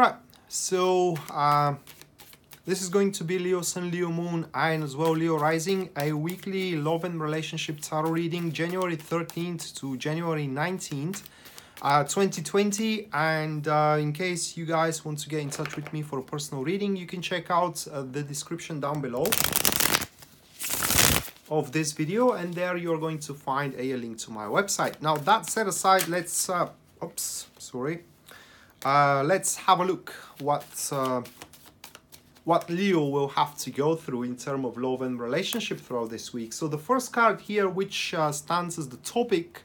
Alright, so this is going to be Leo Sun, Leo Moon, and as well Leo Rising, a weekly love and relationship tarot reading, January 13th to January 19th, 2020. And in case you guys want to get in touch with me for a personal reading, you can check out the description down below of this video, and there you're going to find a link to my website. Now that set aside, let's let's have a look what Leo will have to go through in terms of love and relationship throughout this week. So the first card here, which stands as the topic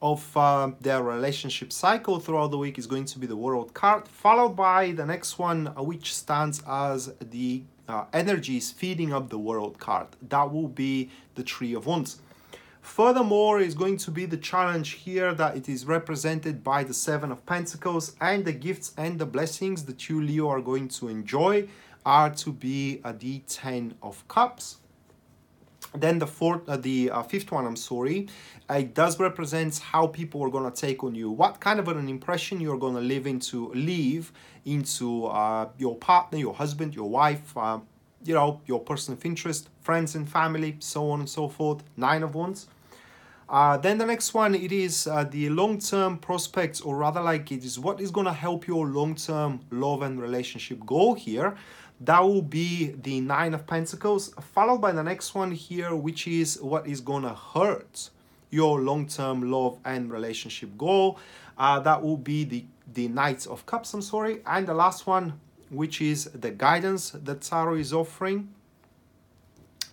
of their relationship cycle throughout the week, is going to be the World card, followed by the next one, which stands as the energies feeding up the World card. That will be the Three of Wands. Furthermore, is going to be the challenge here, that it is represented by the Seven of Pentacles, and the gifts and the blessings that you Leo are going to enjoy are to be the Ten of Cups. Then the fifth one, it does represent how people are going to take on you, what kind of an impression you're going to leave into your partner, your husband, your wife, you know, your person of interest, friends and family, so on and so forth. Nine of Wands. Then the next one, it is the long-term prospects, or rather like it is what is going to help your long-term love and relationship goal here. That will be the Nine of Pentacles, followed by the next one here, which is what is going to hurt your long-term love and relationship goal. That will be the Knight of Cups, and the last one, which is the guidance that tarot is offering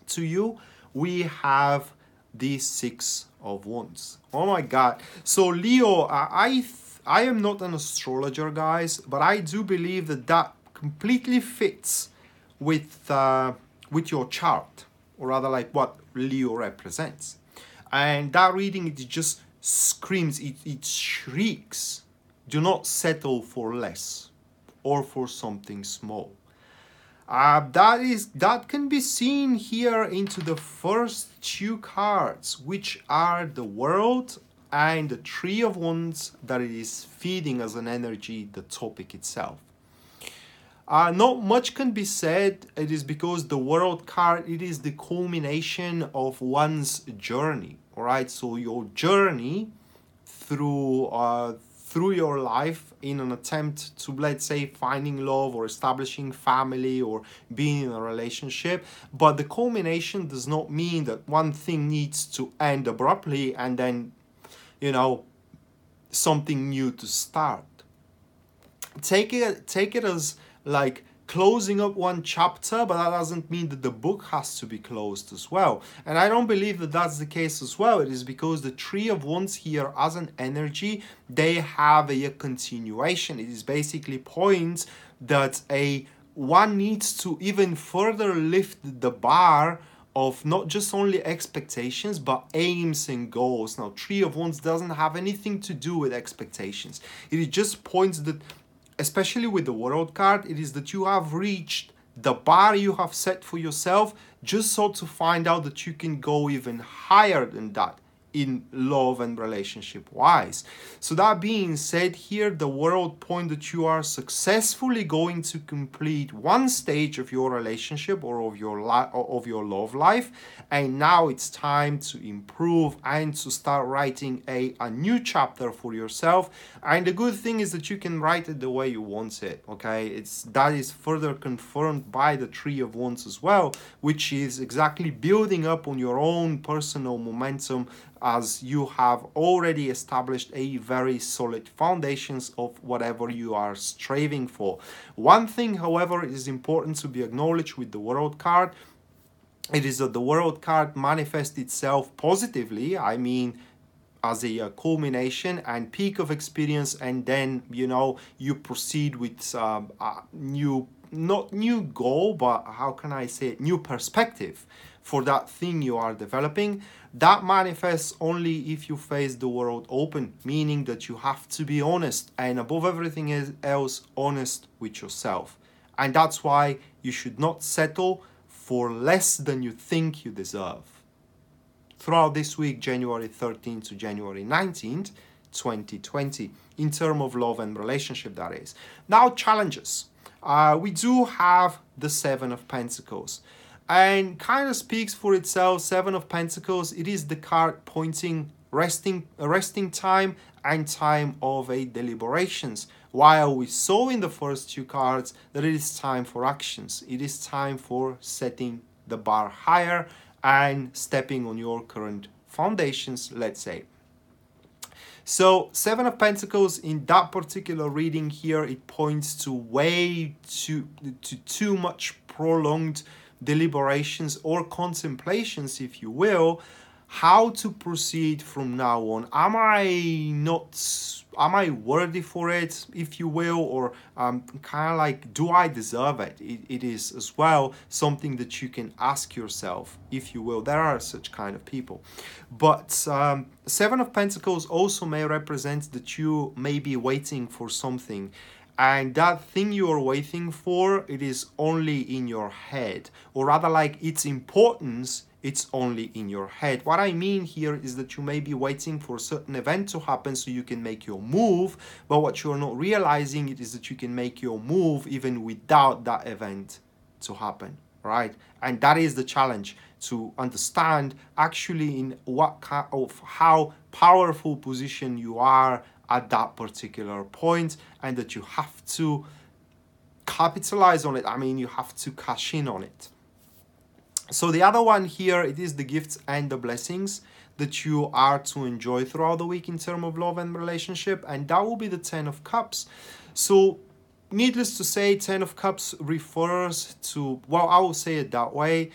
to you. We have the Six of Wands. Oh my God. So Leo, I am not an astrologer, guys, but I do believe that completely fits with your chart, or rather like what Leo represents. And that reading, it just screams, it shrieks, do not settle for less or for something small. That can be seen here into the first two cards, which are the World and the Three of Wands, that it is feeding as an energy the topic itself. Not much can be said. It is because the World card, it is the culmination of one's journey. All right, so your journey through your life in an attempt to, let's say, finding love or establishing family or being in a relationship. But the culmination does not mean that one thing needs to end abruptly and then, you know, something new to start. Take it as like closing up one chapter, but that doesn't mean that the book has to be closed as well. And I don't believe that that's the case as well. It is because the Three of Wands here, as an energy, they have a continuation. It is basically points that one needs to even further lift the bar of not just only expectations, but aims and goals. Now, Three of Wands doesn't have anything to do with expectations. It just points that, especially with the World card, it is that you have reached the bar you have set for yourself, just so to find out that you can go even higher than that in love and relationship wise. So that being said here, the World point that you are successfully going to complete one stage of your relationship or of your love life, and now it's time to improve and to start writing a new chapter for yourself. And the good thing is that you can write it the way you want it, okay? That is further confirmed by the Three of Wands as well, which is exactly building up on your own personal momentum, as you have already established a very solid foundations of whatever you are striving for. One thing, however, is important to be acknowledged with the World card. It is that the World card manifests itself positively, I mean, as a culmination and peak of experience, and then, you know, you proceed with new perspective for that thing you are developing. That manifests only if you face the World open, meaning that you have to be honest, and above everything else, honest with yourself. And that's why you should not settle for less than you think you deserve. Throughout this week, January 13th to January 19th, 2020 in terms of love and relationship, that is. Now, challenges. We do have the Seven of Pentacles, and kind of speaks for itself. Seven of Pentacles, it is the card pointing resting time and time of a deliberations. While we saw in the first two cards that it is time for actions, it is time for setting the bar higher and stepping on your current foundations, let's say. So Seven of Pentacles in that particular reading here, it points to way too much prolonged deliberations or contemplations, if you will, how to proceed from now on. Am I worthy for it, if you will, or kind of like, do I deserve it? It is as well something that you can ask yourself, if you will. There are such kind of people. But Seven of Pentacles also may represent that you may be waiting for something, and that thing you are waiting for, it is only in your head, or rather like its importance, it's only in your head. What I mean here is that you may be waiting for a certain event to happen so you can make your move, but what you're not realizing it is that you can make your move even without that event to happen, right? And that is the challenge, to understand actually in what kind of how powerful position you are at that particular point, and that you have to capitalize on it. I mean, you have to cash in on it. So the other one here, it is the gifts and the blessings that you are to enjoy throughout the week in terms of love and relationship, and that will be the Ten of Cups. So needless to say, Ten of Cups refers to, well, I will say it that way,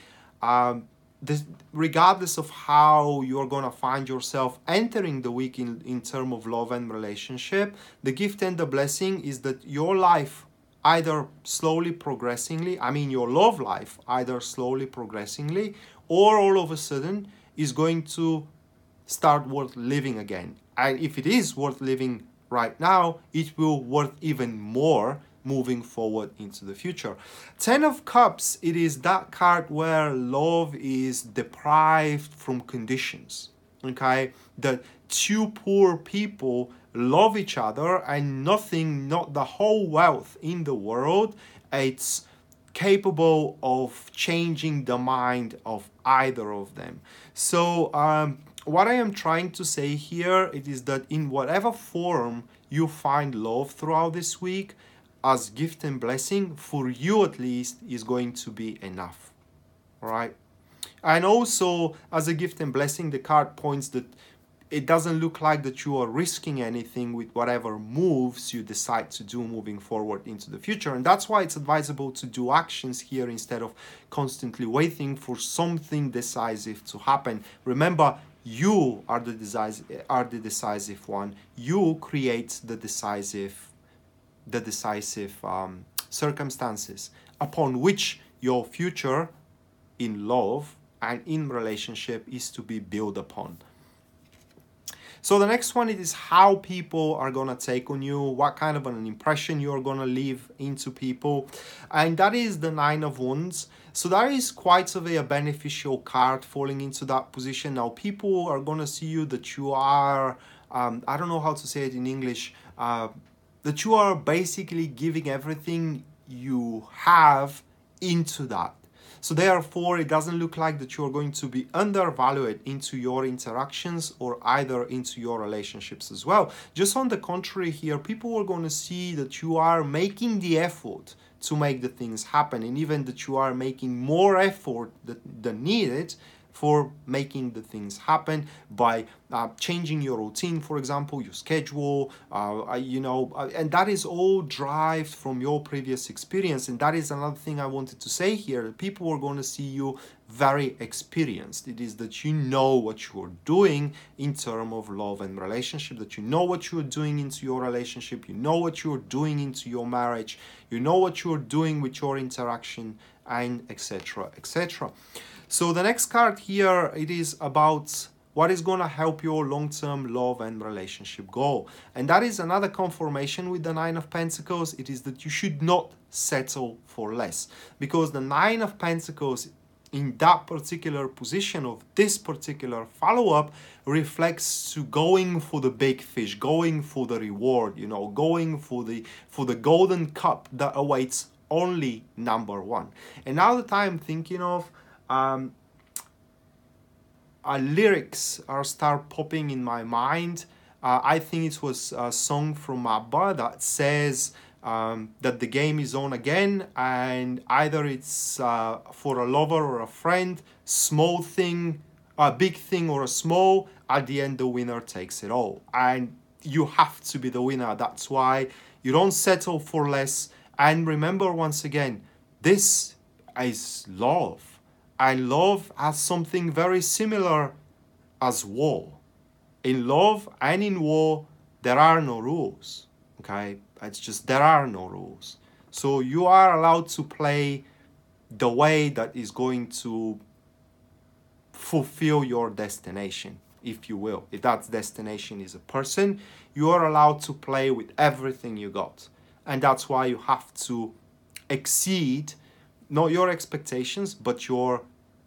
regardless of how you're gonna find yourself entering the week in terms of love and relationship, the gift and the blessing is that your life, either slowly progressingly, I mean your love life, either slowly progressingly or all of a sudden is going to start worth living again. And if it is worth living right now, it will worth even more moving forward into the future. Ten of Cups, it is that card where love is deprived from conditions, okay? That two poor people love each other, and nothing, not the whole wealth in the world, it's capable of changing the mind of either of them. So what I am trying to say here, it is that in whatever form you find love throughout this week, as gift and blessing, for you at least, is going to be enough, right? And also, as a gift and blessing, the card points that it doesn't look like that you are risking anything with whatever moves you decide to do moving forward into the future. And that's why it's advisable to do actions here instead of constantly waiting for something decisive to happen. Remember, you are the decisive one. You create the decisive circumstances upon which your future in love and in relationship is to be built upon. So the next one, it is how people are going to take on you, what kind of an impression you're going to leave into people. And that is the Nine of Wands. So that is quite a beneficial card falling into that position. Now, people are going to see you that you are, I don't know how to say it in English, that you are basically giving everything you have into that. So therefore, it doesn't look like that you're going to be undervalued into your interactions or either into your relationships as well. Just on the contrary here, people are going to see that you are making the effort to make the things happen, and even that you are making more effort than needed for making the things happen by changing your routine, for example, your schedule, and that is all derived from your previous experience. And that is another thing I wanted to say here, that people are going to see you very experienced. It is that you know what you're doing in terms of love and relationship, that you know what you're doing into your relationship, you know what you're doing into your marriage, you know what you're doing with your interaction, and etc., etc. So the next card here, it is about what is going to help your long-term love and relationship goal. And that is another confirmation with the Nine of Pentacles. It is that you should not settle for less, because the Nine of Pentacles in that particular position of this particular follow-up reflects to going for the big fish, going for the reward, you know, going for the golden cup that awaits only number one. And now that I'm thinking of, lyrics are start popping in my mind. I think it was a song from ABBA that says that the game is on again, and either it's for a lover or a friend, small thing, a big thing or a small, at the end the winner takes it all. And you have to be the winner. That's why you don't settle for less. And remember once again, this is love. And love has something very similar as war. In love and in war, there are no rules, okay? It's just there are no rules. So you are allowed to play the way that is going to fulfill your destination, if you will. If that destination is a person, you are allowed to play with everything you got. And that's why you have to exceed not your expectations, but your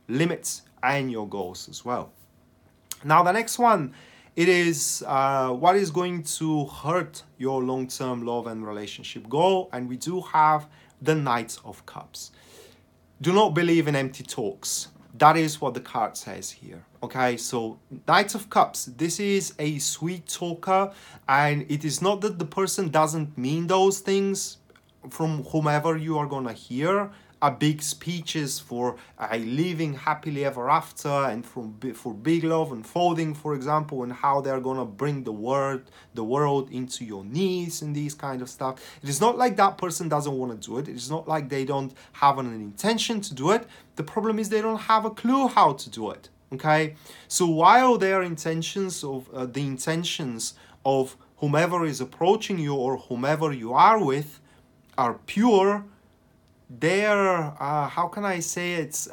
limits and your goals as well. Now, the next one, it is what is going to hurt your long-term love and relationship goal. And we do have the Knight of Cups. Do not believe in empty talks. That is what the card says here. Okay, so Knight of Cups, this is a sweet talker, and it is not that the person doesn't mean those things from whomever you are gonna hear. Big speeches for living happily ever after and for big love unfolding, for example, and how they're gonna bring the world into your knees and these kind of stuff. It is not like that person doesn't want to do it. It is not like they don't have an intention to do it. The problem is they don't have a clue how to do it, okay? So while their intentions of the intentions of whomever is approaching you or whomever you are with are pure, their how can I say it,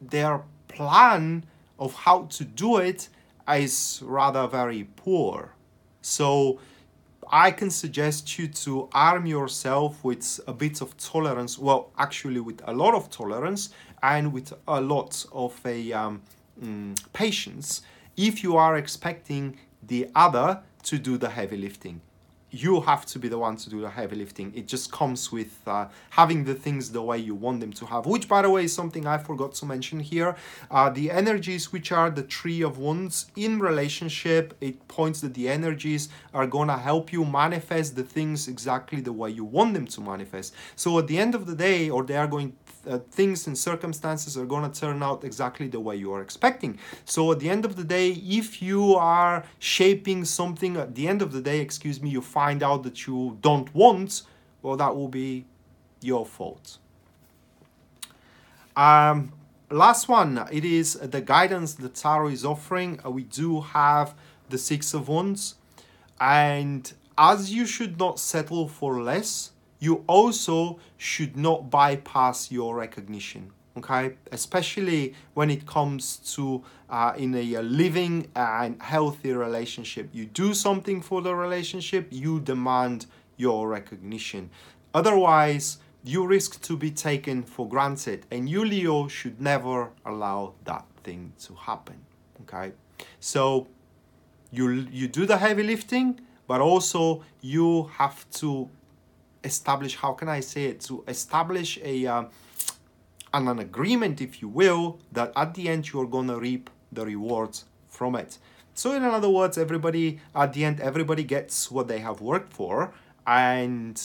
their plan of how to do it is rather very poor. So I can suggest you to arm yourself with a bit of tolerance, well, actually with a lot of tolerance and with a lot of a patience if you are expecting the other to do the heavy lifting. You have to be the one to do the heavy lifting. It just comes with having the things the way you want them to have, which, by the way, is something I forgot to mention here. The energies, which are the Three of Wands in relationship, it points that the energies are gonna help you manifest the things exactly the way you want them to manifest. So at the end of the day, or they are going, things and circumstances are gonna turn out exactly the way you are expecting. So at the end of the day, if you are shaping something, at the end of the day, excuse me, you find out that you don't want, well, that will be your fault. Last one, it is the guidance that Tarot is offering. We do have the Six of Wands, and as you should not settle for less, you also should not bypass your recognition, okay? Especially when it comes to in a living and healthy relationship. You do something for the relationship, you demand your recognition. Otherwise, you risk to be taken for granted, and you, Leo, should never allow that thing to happen, okay? So you do the heavy lifting, but also you have to establish, how can I say it, to establish a an agreement, if you will, that at the end you're gonna reap the rewards from it. So in other words, everybody, at the end, everybody gets what they have worked for, and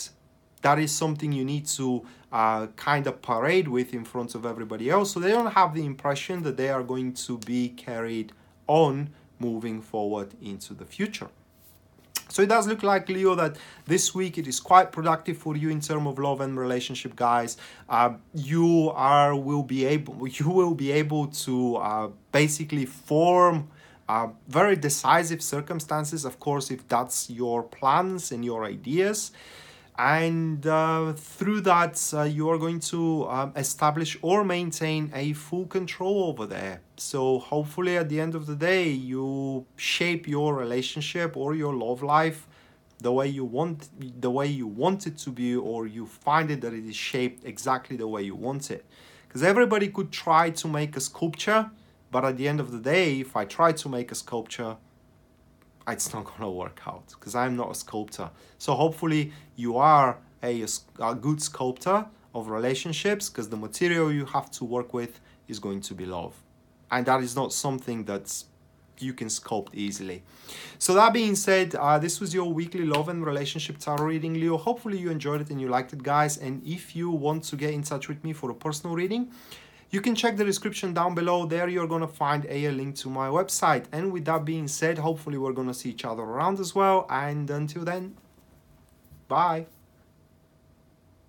that is something you need to kind of parade with in front of everybody else, so they don't have the impression that they are going to be carried on moving forward into the future. So it does look like, Leo, that this week it is quite productive for you in terms of love and relationship, guys. You will be able to basically form very decisive circumstances, of course, if that's your plans and your ideas. And through that, you are going to establish or maintain a full control over there. So hopefully at the end of the day, you shape your relationship or your love life the way you want it to be, or you find it that it is shaped exactly the way you want it. Because everybody could try to make a sculpture, but at the end of the day, if I try to make a sculpture, it's not gonna work out because I'm not a sculptor. So hopefully you are a good sculptor of relationships, because the material you have to work with is going to be love. And that is not something that's you can sculpt easily. So that being said, this was your weekly love and relationship tarot reading, Leo. Hopefully you enjoyed it and you liked it, guys. And if you want to get in touch with me for a personal reading, you can check the description down below. There you're gonna find a link to my website. And with that being said, hopefully we're gonna see each other around as well. And until then, bye.